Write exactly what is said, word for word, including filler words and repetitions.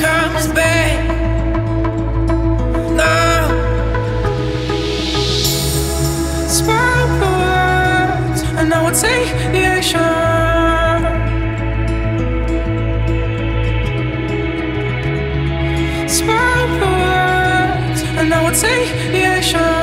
comes back now. Spark the words, and I would say the action. Spark the words, and I would say the action.